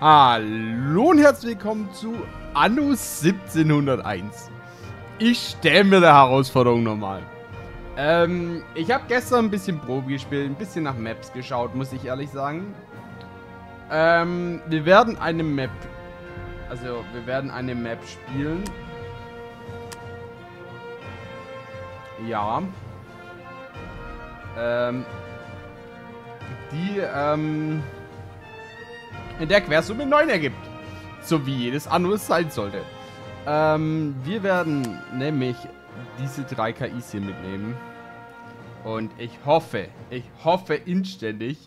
Hallo und herzlich willkommen zu Anno 1701. Ich stelle mir der Herausforderung nochmal. Ich habe gestern ein bisschen Probe gespielt, ein bisschen nach Maps geschaut, muss ich ehrlich sagen. Wir werden eine Map, spielen. Ja. Die, in der Quersumme 9 ergibt. So wie jedes Anno es sein sollte. Wir werden nämlich diese 3 KIs hier mitnehmen. Und ich hoffe inständig.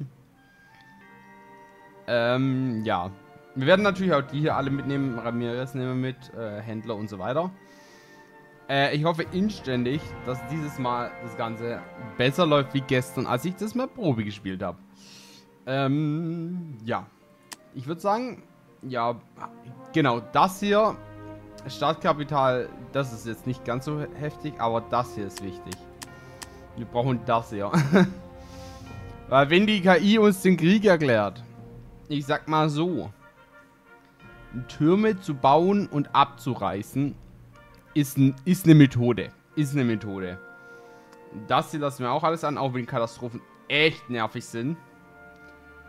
Ja. Wir werden natürlich auch die hier alle mitnehmen. Ramirez nehmen wir mit, Händler und so weiter. Ich hoffe inständig, dass dieses Mal das Ganze besser läuft wie gestern, als ich das mal Probe gespielt habe. Ja. Ich würde sagen, ja, genau, das hier, Startkapital, das ist jetzt nicht ganz so heftig, aber das hier ist wichtig. Wir brauchen das hier. Weil wenn die KI uns den Krieg erklärt, ich sag mal so, Türme zu bauen und abzureißen, ist eine Methode. Das hier lassen wir auch alles an, auch wenn Katastrophen echt nervig sind.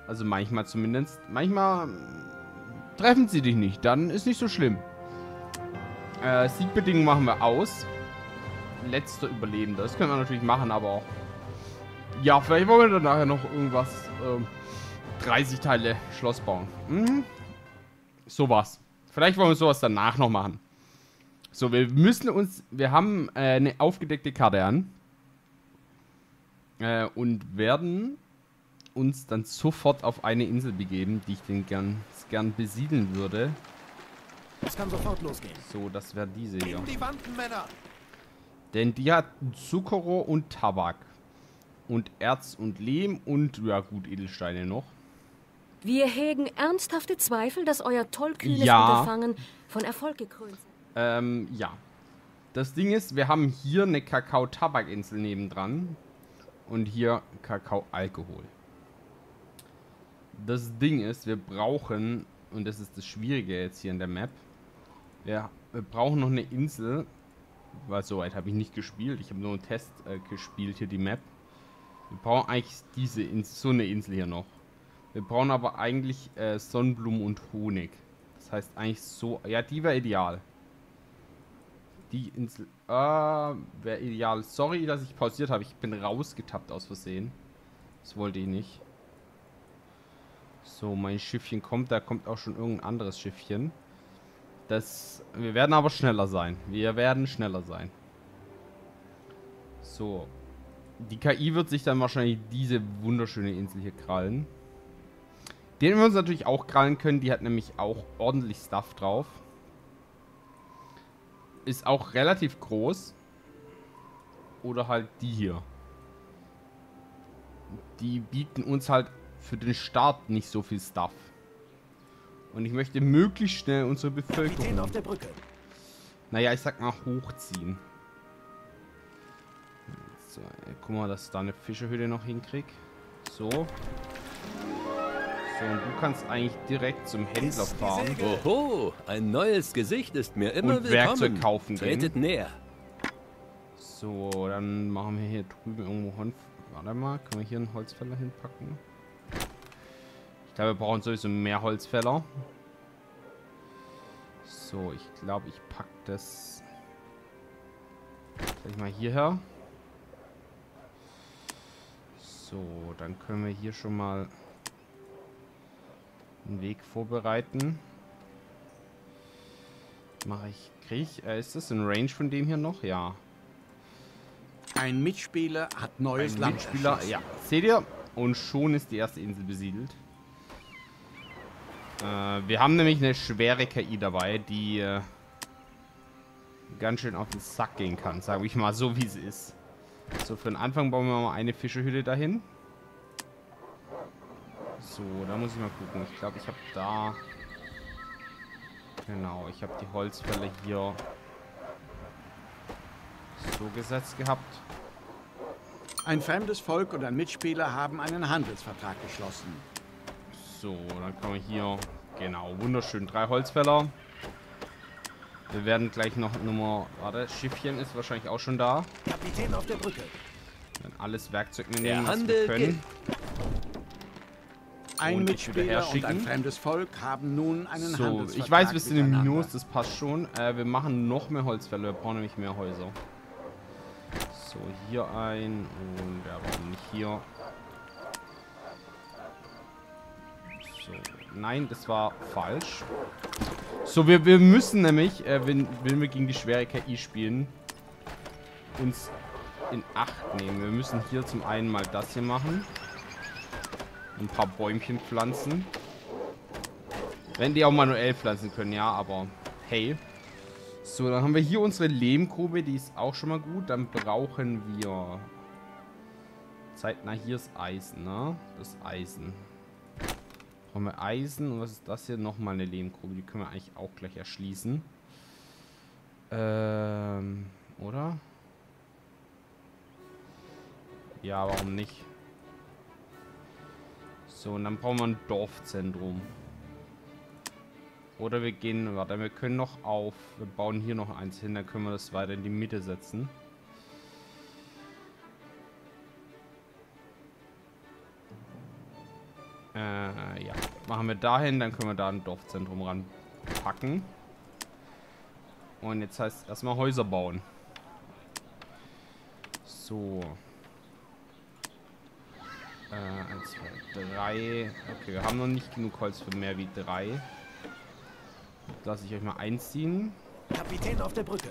Also manchmal zumindest. Manchmal treffen sie dich nicht. Dann ist nicht so schlimm. Siegbedingungen machen wir aus. Letzter Überlebender. Das können wir natürlich machen, aber auch... Ja, vielleicht wollen wir dann nachher noch irgendwas... 30 Teile Schloss bauen. Mhm. Sowas. Vielleicht wollen wir sowas danach noch machen. So, wir müssen uns... Wir haben eine aufgedeckte Karte an. Und werden... uns dann sofort auf eine Insel begeben, die ich denn gern besiedeln würde. Es kann sofort losgehen. So, das wäre diese hier. Die Wanden, Männer. Denn die hat Zuckerrohr und Tabak. Und Erz und Lehm und, ja gut, Edelsteine noch. Wir hegen ernsthafte Zweifel, dass euer tollkühnes Unterfangen von Erfolg gekrönt ist. Ja. Das Ding ist, wir haben hier eine Kakao-Tabak-Insel nebendran. Und hier Kakao-Alkohol. Das Ding ist, wir brauchen, und das ist das Schwierige jetzt hier in der Map, wir brauchen noch eine Insel, weil soweit habe ich nicht gespielt, ich habe nur einen Test gespielt hier die Map. Wir brauchen eigentlich diese Insel, so eine Insel hier noch. Wir brauchen aber eigentlich Sonnenblumen und Honig. Das heißt eigentlich so, ja die wäre ideal. Die Insel, wäre ideal. Sorry, dass ich pausiert habe, ich bin rausgetappt aus Versehen. Das wollte ich nicht. So, mein Schiffchen kommt, da kommt auch schon irgendein anderes Schiffchen. Wir werden aber schneller sein. So. Die KI wird sich dann wahrscheinlich diese wunderschöne Insel hier krallen. Den wir uns natürlich auch krallen können, die hat nämlich auch ordentlich Stuff drauf. Ist auch relativ groß. Oder halt die hier. Die bieten uns halt für den Start nicht so viel Stuff. Und ich möchte möglichst schnell unsere Bevölkerung auf der Brücke. Naja, ich sag mal hochziehen. So, guck mal, dass ich da eine Fischerhöhle noch hinkrieg. So. So, und du kannst eigentlich direkt zum Händler fahren. Oho, ein neues Gesicht ist mir immer willkommen. Und Werkzeug kaufen gehen. Tretet näher. So, dann machen wir hier drüben irgendwo Holz. Warte mal, können wir hier einen Holzfäller hinpacken? Ich glaube, wir brauchen sowieso mehr Holzfäller. So, ich glaube, ich packe das gleich mal hierher. So, dann können wir hier schon mal einen Weg vorbereiten. Ist das ein Range von dem hier noch? Ja. Ein Mitspieler hat neues Land. Ja, seht ihr? Und schon ist die erste Insel besiedelt. Wir haben nämlich eine schwere KI dabei, die ganz schön auf den Sack gehen kann, sage ich mal, so wie sie ist. So, für den Anfang bauen wir mal eine Fischerhülle dahin. So, da muss ich mal gucken. Ich glaube, ich habe da... Genau, ich habe die Holzfälle hier so gesetzt gehabt. Ein fremdes Volk und ein Mitspieler haben einen Handelsvertrag geschlossen. So, dann können wir hier Genau, wunderschön. 3 Holzfäller. Wir werden gleich noch Nummer... Warte, Schiffchen ist wahrscheinlich auch schon da. Kapitän auf der Brücke. Dann alles Werkzeug mitnehmen, was wir können. Ein Mitspieler und ein fremdes Volk haben nun einen Handelsvertrag. So, ich weiß, wir sind im Minus, das passt schon. Wir machen noch mehr Holzfäller, wir brauchen nämlich mehr Häuser. So, hier ein und ja, warum nicht hier? So, nein, das war falsch. So, wir müssen nämlich, wenn wir gegen die schwere KI spielen, uns in Acht nehmen. Wir müssen hier zum einen mal das hier machen. Ein paar Bäumchen pflanzen. Wenn die auch manuell pflanzen können, ja, aber hey. So, dann haben wir hier unsere Lehmgrube, die ist auch schon mal gut. Dann brauchen wir... Zeitnah, hier ist Eisen, ne? Das Eisen. Brauchen wir Eisen und was ist das hier? Nochmal eine Lehmgrube, die können wir eigentlich auch gleich erschließen. Oder? Ja, warum nicht? So, und dann brauchen wir ein Dorfzentrum. Oder wir gehen, warte, wir können noch auf, wir bauen hier noch eins hin, dann können wir das weiter in die Mitte setzen. Ja, machen wir dahin, dann können wir da ein Dorfzentrum ranpacken. Und jetzt heißt es erstmal Häuser bauen. So. 1, 2, 3. Okay, wir haben noch nicht genug Holz für mehr wie 3. Lasse ich euch mal einziehen. Kapitän auf der Brücke.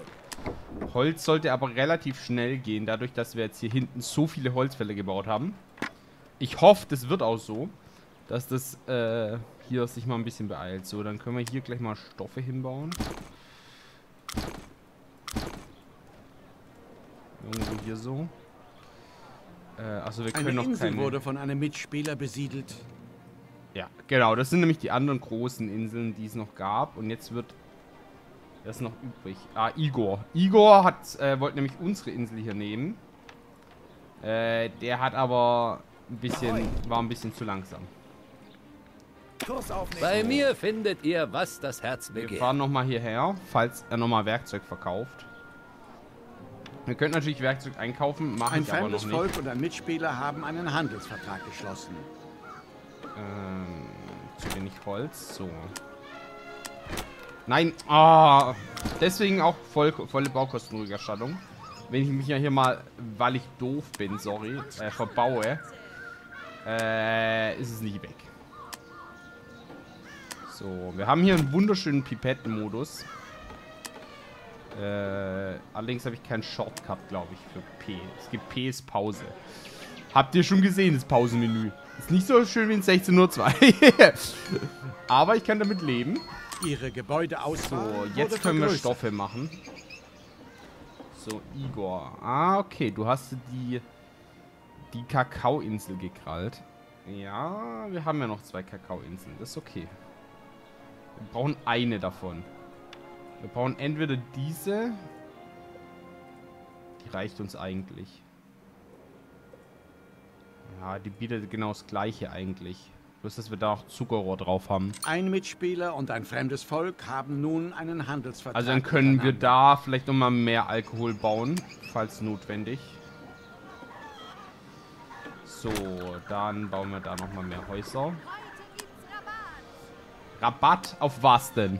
Holz sollte aber relativ schnell gehen, dadurch, dass wir jetzt hier hinten so viele Holzfälle gebaut haben. Ich hoffe, das wird auch so, dass das hier sich mal ein bisschen beeilt. So, dann können wir hier gleich mal Stoffe hinbauen. Irgendwo hier so. Also wir können noch keine... Eine Insel wurde von einem Mitspieler besiedelt. Ja, genau. Das sind nämlich die anderen großen Inseln, die es noch gab. Und jetzt wird das noch übrig. Ah, Igor. Igor hat, wollte nämlich unsere Insel hier nehmen. Der hat aber ein bisschen, war ein bisschen zu langsam. Bei mir findet ihr, was das Herz begehrt. Wir fahren nochmal hierher, falls er nochmal Werkzeug verkauft. Wir könnten natürlich Werkzeug einkaufen, machen wir aber noch nicht. Ein fremdes Volk und ein Mitspieler haben einen Handelsvertrag geschlossen. Zu wenig Holz, so. Nein, ah, deswegen auch volle Baukostenrückerstattung. Wenn ich mich ja hier mal, weil ich doof bin, sorry, verbaue, ist es nie weg. So, wir haben hier einen wunderschönen Pipettenmodus. Allerdings habe ich keinen Shortcut, glaube ich, für P. Es gibt P ist Pause. Habt ihr schon gesehen, das Pausenmenü? Ist nicht so schön wie in 16:02. Aber ich kann damit leben. Ihre Gebäude aus. So, jetzt können wir Stoffe machen. So, Igor. Ah, okay, du hast die Kakaoinsel gekrallt. Ja, wir haben ja noch 2 Kakaoinseln. Das ist okay. Wir brauchen eine davon. Wir brauchen entweder diese. Die reicht uns eigentlich. Ja, die bietet genau das Gleiche eigentlich. Bloß, dass wir da auch Zuckerrohr drauf haben. Ein Mitspieler und ein fremdes Volk haben nun einen Handelsvertrag. Also dann können wir da vielleicht nochmal mehr Alkohol bauen, falls notwendig. So, dann bauen wir da nochmal mehr Häuser. Rabatt auf was denn?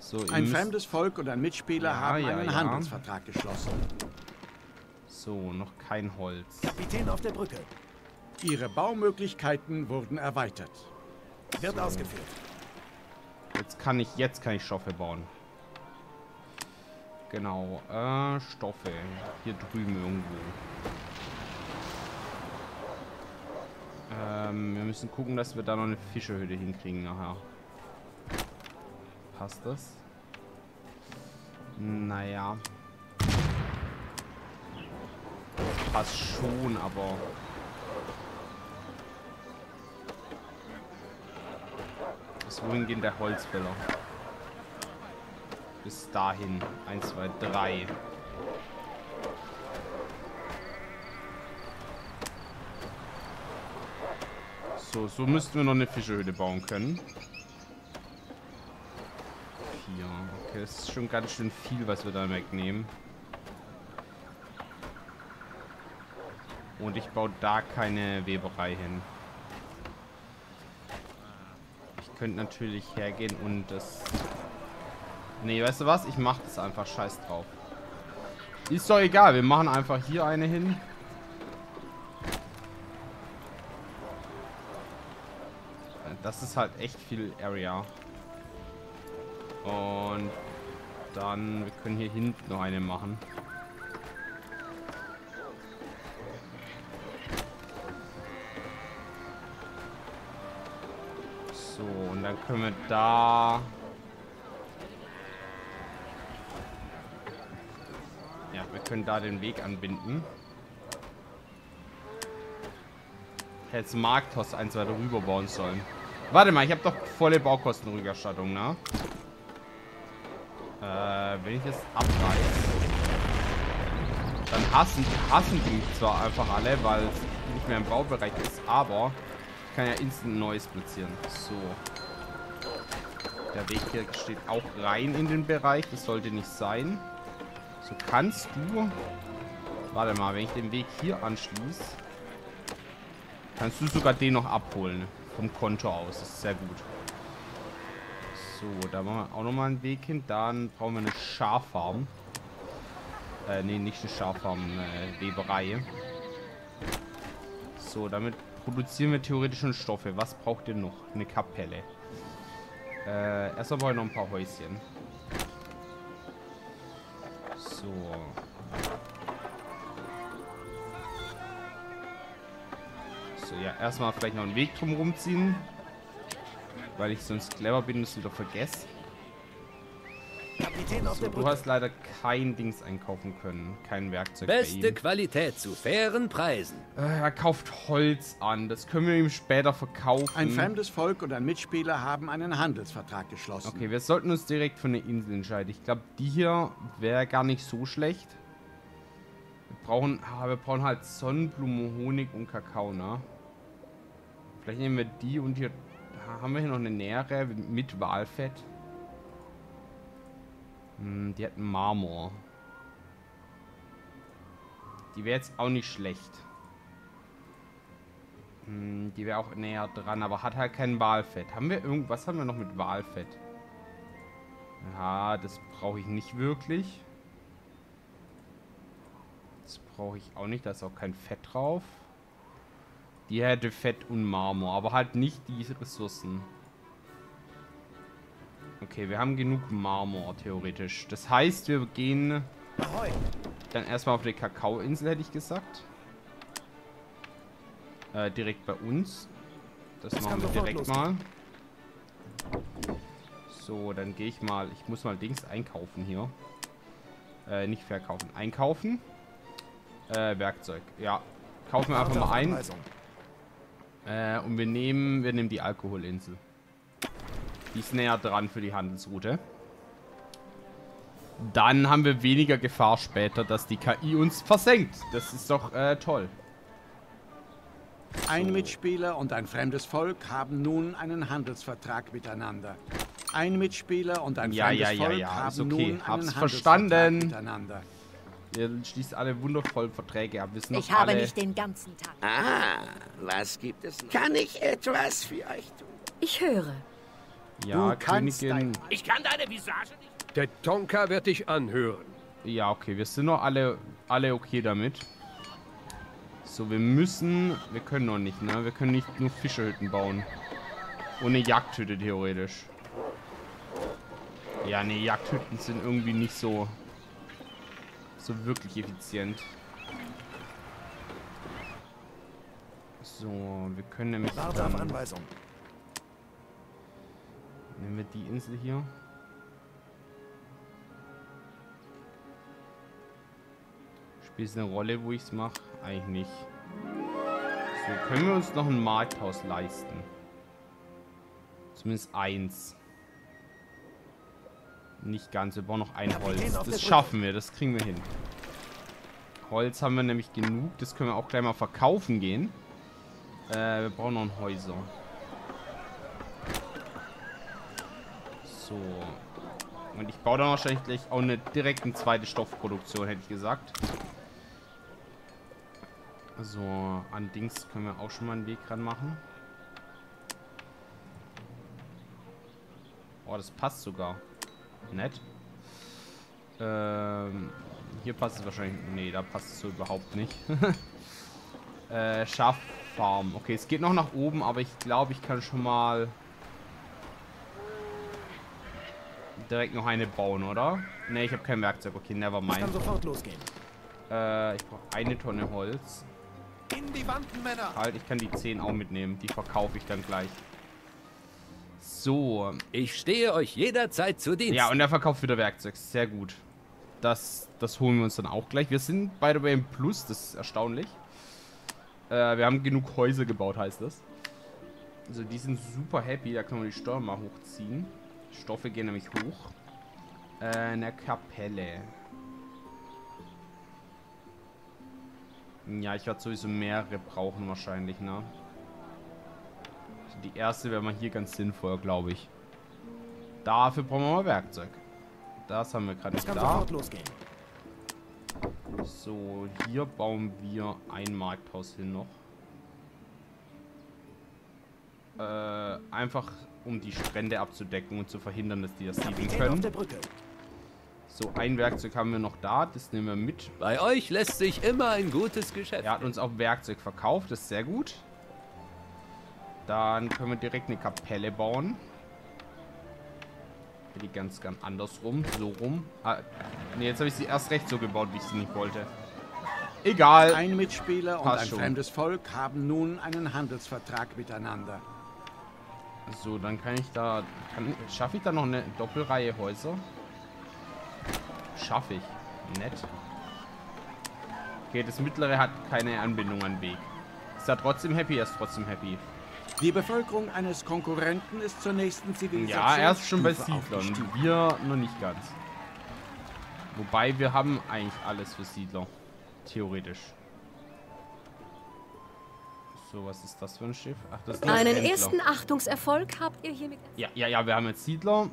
So, ein fremdes Volk und ein Mitspieler haben einen Handelsvertrag geschlossen. So, noch kein Holz. Kapitän auf der Brücke. Ihre Baumöglichkeiten wurden erweitert. Wird so ausgeführt. Jetzt kann ich Stoffe bauen. Genau, Stoffe. Hier drüben irgendwo. Wir müssen gucken, dass wir da noch eine Fischerhütte hinkriegen nachher. Passt das? Naja. Das passt schon, aber... Bis wohin geht der Holzfäller? Bis dahin. 1, 2, 3. So, So müssten wir noch eine Fischhöhle bauen können. Hier, okay, das ist schon ganz schön viel, was wir da wegnehmen. Und ich baue da keine Weberei hin. Ich könnte natürlich hergehen und das... Nee, weißt du was? Ich mache das einfach scheiß drauf. Ist doch egal, wir machen einfach hier eine hin. Das ist halt echt viel Area. Und dann, wir können hier hinten noch eine machen. So, und dann können wir da... Ja, wir können da den Weg anbinden. Ich hätte jetzt Markthaus 1 weiter rüber bauen sollen. Warte mal, ich habe doch volle Baukostenrückerstattung, ne? Wenn ich das abreiße, dann hassen die mich zwar einfach alle, weil es nicht mehr im Baubereich ist, aber ich kann ja instant Neues platzieren. So. Der Weg hier steht auch rein in den Bereich, das sollte nicht sein. So kannst du... Warte mal, wenn ich den Weg hier anschließe, kannst du sogar den noch abholen. Vom Konto aus. Das ist sehr gut. So, da machen wir auch nochmal einen Weg hin. Dann brauchen wir eine Schaffarm. Nee, nicht eine Schaffarm. Weberei. So, damit produzieren wir theoretisch schon Stoffe. Was braucht ihr noch? Eine Kapelle. Erstmal brauchen wir noch ein paar Häuschen. So. So, ja, erstmal vielleicht noch einen Weg drum rumziehen. Weil ich sonst clever bin und es wieder vergesse. So, du hast leider kein Dings einkaufen können. Kein Werkzeug. Beste Qualität zu fairen Preisen. Er kauft Holz an. Das können wir ihm später verkaufen. Ein fremdes Volk und ein Mitspieler haben einen Handelsvertrag geschlossen. Okay, wir sollten uns direkt für eine Insel entscheiden. Ich glaube, die hier wäre gar nicht so schlecht. Wir brauchen halt Sonnenblumen, Honig und Kakao, ne? Vielleicht nehmen wir die und hier... Haben wir hier noch eine nähere mit Walfett? Hm, die hat einen Marmor. Die wäre jetzt auch nicht schlecht. Hm, die wäre auch näher dran, aber hat halt kein Walfett. Haben wir irgendwas? Haben wir noch mit Walfett? Ja, das brauche ich nicht wirklich. Das brauche ich auch nicht. Da ist auch kein Fett drauf. Die hätte Fett und Marmor, aber halt nicht die Ressourcen. Okay, wir haben genug Marmor, theoretisch. Das heißt, wir gehen dann erstmal auf die Kakaoinsel, hätte ich gesagt. Direkt bei uns. Das machen wir direkt mal. So, dann gehe ich mal... Ich muss mal Dings einkaufen hier. Nicht verkaufen, einkaufen. Werkzeug, ja. Kaufen wir einfach mal ein. Und wir nehmen die Alkoholinsel. Die ist näher dran für die Handelsroute. Dann haben wir weniger Gefahr später, dass die KI uns versenkt. Das ist doch toll. Ein Mitspieler und ein fremdes Volk haben nun einen Handelsvertrag miteinander. Ein Mitspieler und ein fremdes Volk haben nun einen Handelsvertrag miteinander. Ihr schließt alle wundervoll Verträge ab. Ich habe nicht den ganzen Tag. Ah, was gibt es noch? Kann ich etwas für euch tun? Ich höre. Ja, Königin. Ich kann deine Visage nicht. Der Tonka wird dich anhören. Ja, okay, wir sind noch alle okay damit. So, wir müssen... Wir können noch nicht, ne? Wir können nicht nur Fischehütten bauen. Ohne Jagdhütte theoretisch. Ja, ne, Jagdhütten sind irgendwie nicht so wirklich effizient. So, wir können nämlich... Warte auf Anweisung. Nehmen wir die Insel hier. Spielt es eine Rolle, wo ich es mache? Eigentlich nicht. So, können wir uns noch ein Markthaus leisten? Zumindest eins. Nicht ganz, wir brauchen noch ein Holz. Das schaffen wir, das kriegen wir hin. Holz haben wir nämlich genug. Das können wir auch gleich mal verkaufen gehen. Wir brauchen noch ein Häuser. So. Und ich baue dann wahrscheinlich gleich auch eine direkte zweite Stoffproduktion, hätte ich gesagt. So, an Dings können wir auch schon mal einen Weg ran machen. Oh, das passt sogar. Nett. Hier passt es wahrscheinlich... Nee, da passt es so überhaupt nicht. Schaffarm. Okay, es geht noch nach oben, aber ich glaube, ich kann schon mal... direkt noch eine bauen, oder? Ne, ich habe kein Werkzeug. Okay, never mind. Ich kann sofort losgehen. Ich brauche eine Tonne Holz. In die Wand, Männer. Halt, ich kann die 10 auch mitnehmen. Die verkaufe ich dann gleich. So. Ich stehe euch jederzeit zu Dienst. Ja, und er verkauft wieder Werkzeug. Sehr gut. Das holen wir uns dann auch gleich. Wir sind beide bei dem Plus. Das ist erstaunlich. Wir haben genug Häuser gebaut, heißt das. Also die sind super happy. Da können wir die Steuer mal hochziehen. Stoffe gehen nämlich hoch. Eine Kapelle. Ja, ich werde sowieso mehrere brauchen wahrscheinlich, ne? Die erste wäre mal hier ganz sinnvoll, glaube ich. Dafür brauchen wir mal Werkzeug. Das haben wir gerade nicht da. So, hier bauen wir ein Markthaus hin noch. Einfach um die Strände abzudecken und zu verhindern, dass die das siedeln können. So, ein Werkzeug haben wir noch da, das nehmen wir mit. Bei euch lässt sich immer ein gutes Geschäft. Er hat uns auch Werkzeug verkauft, das ist sehr gut. Dann können wir direkt eine Kapelle bauen. Die ganz, ganz andersrum, so rum. Ah, ne, jetzt habe ich sie erst recht so gebaut, wie ich sie nicht wollte. Egal. Ein Mitspieler und ein fremdes Volk haben nun einen Handelsvertrag miteinander. So, dann kann ich da... schaffe ich da noch eine Doppelreihe Häuser? Schaffe ich. Nett. Okay, das mittlere hat keine Anbindung an Weg. Ist er trotzdem happy? Er ist trotzdem happy. Die Bevölkerung eines Konkurrenten ist zur nächsten Zivilisation. Ja, er ist schon bei Siedlern. Wir noch nicht ganz. Wobei, wir haben eigentlich alles für Siedler. Theoretisch. So, was ist das für ein Schiff? Ach, das ist ein Händler. Einen ersten Achtungserfolg habt ihr hiermit. Ja, ja, ja, wir haben jetzt Siedler.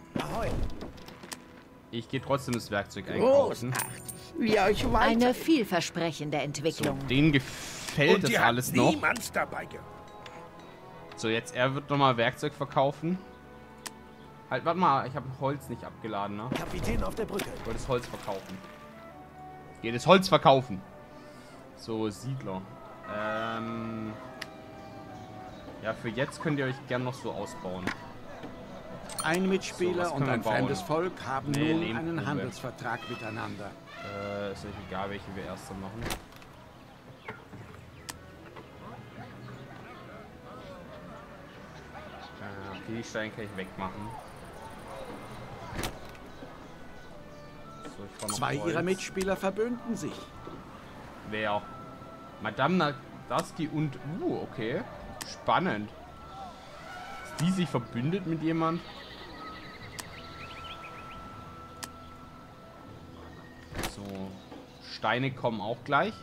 Ich gehe trotzdem das Werkzeug einkaufen. Wie euch weiter. Eine vielversprechende Entwicklung. So, denen gefällt das alles noch. Niemand dabei gehört. So, jetzt er wird nochmal Werkzeug verkaufen. Halt, warte mal, ich habe Holz nicht abgeladen, ne? Kapitän auf der Brücke. Ich wollte das Holz verkaufen. Jedes Holz verkaufen. So, Siedler. Ja, für jetzt könnt ihr euch gern noch so ausbauen. Ein Mitspieler und ein fremdes Volk haben nun einen Handelsvertrag miteinander. Ist euch egal, welche wir erst machen. Die Steine kann ich wegmachen. So, ich fahr noch Zwei Holz. Ihrer Mitspieler verbünden sich. Wer? Madame Nadaski und... okay. Spannend. Ist die sich verbündet mit jemand? So. Steine kommen auch gleich.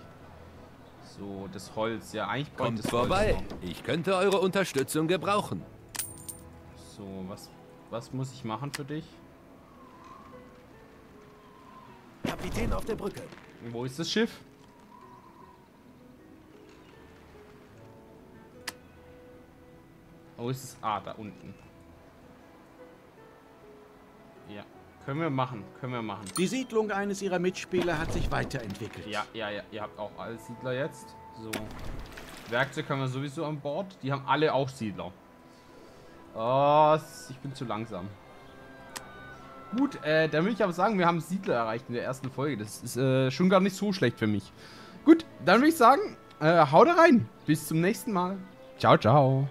So, das Holz. Ja, eigentlich kommt das Holz vorbei. Noch. Ich könnte eure Unterstützung gebrauchen. So, was muss ich machen für dich? Kapitän auf der Brücke. Wo ist das Schiff? Oh, ist es... Ah, da unten. Ja, können wir machen, können wir machen. Die Siedlung eines ihrer Mitspieler hat sich weiterentwickelt. Ja, ja, ja, ihr habt auch alle Siedler jetzt. So, Werkzeug haben wir sowieso an Bord. Die haben alle auch Siedler. Oh, ich bin zu langsam. Gut, dann will ich aber sagen, wir haben Siedler erreicht in der ersten Folge. Das ist schon gar nicht so schlecht für mich. Gut, dann würde ich sagen, haut rein. Bis zum nächsten Mal. Ciao, ciao.